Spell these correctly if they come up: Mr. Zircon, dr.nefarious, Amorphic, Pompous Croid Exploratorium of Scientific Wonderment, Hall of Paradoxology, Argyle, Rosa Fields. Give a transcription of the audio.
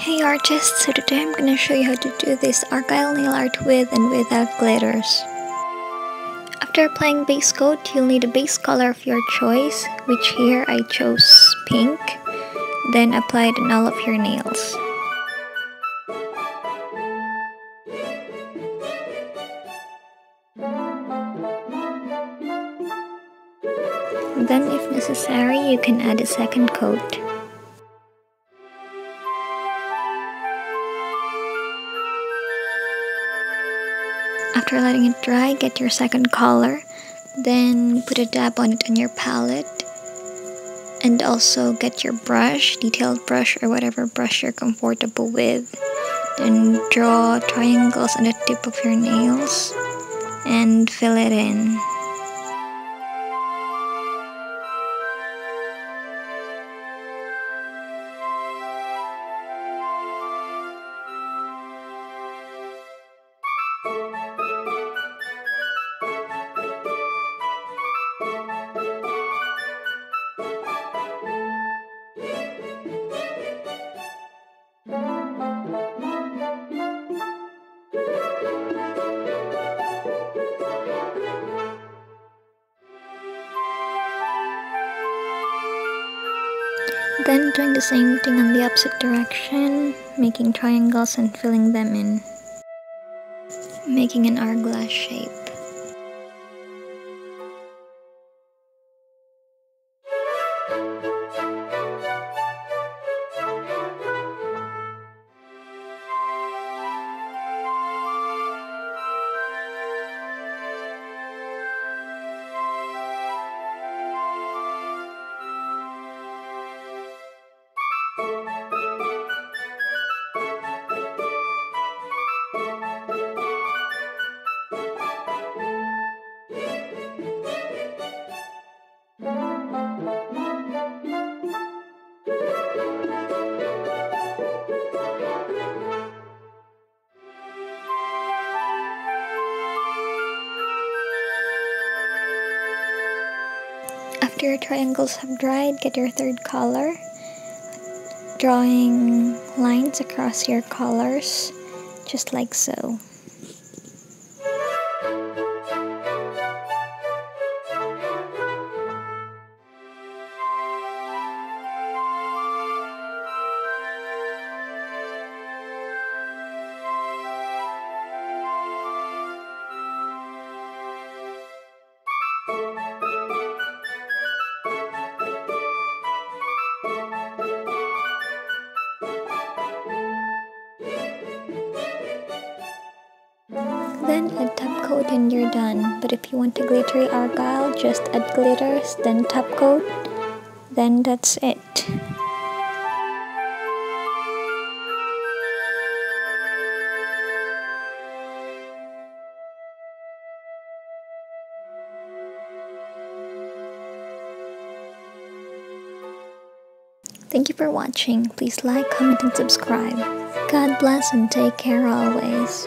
Hey artists, so today I'm gonna show you how to do this Argyle nail art with and without glitters. After applying base coat, you'll need a base color of your choice, which here I chose pink, then apply it on all of your nails. Then if necessary, you can add a second coat. After letting it dry, get your second color, then put a dab on it on your palette, and also get your brush, detailed brush or whatever brush you're comfortable with. Then draw triangles on the tip of your nails and fill it in. Then doing the same thing on the opposite direction, making triangles and filling them in, making an hourglass shape. After your triangles have dried, get your third color, drawing lines across your colors, just like so. Then add top coat and you're done. But if you want a glittery Argyle, just add glitters, then top coat, then that's it. Thank you for watching. Please like, comment, and subscribe. God bless and take care always.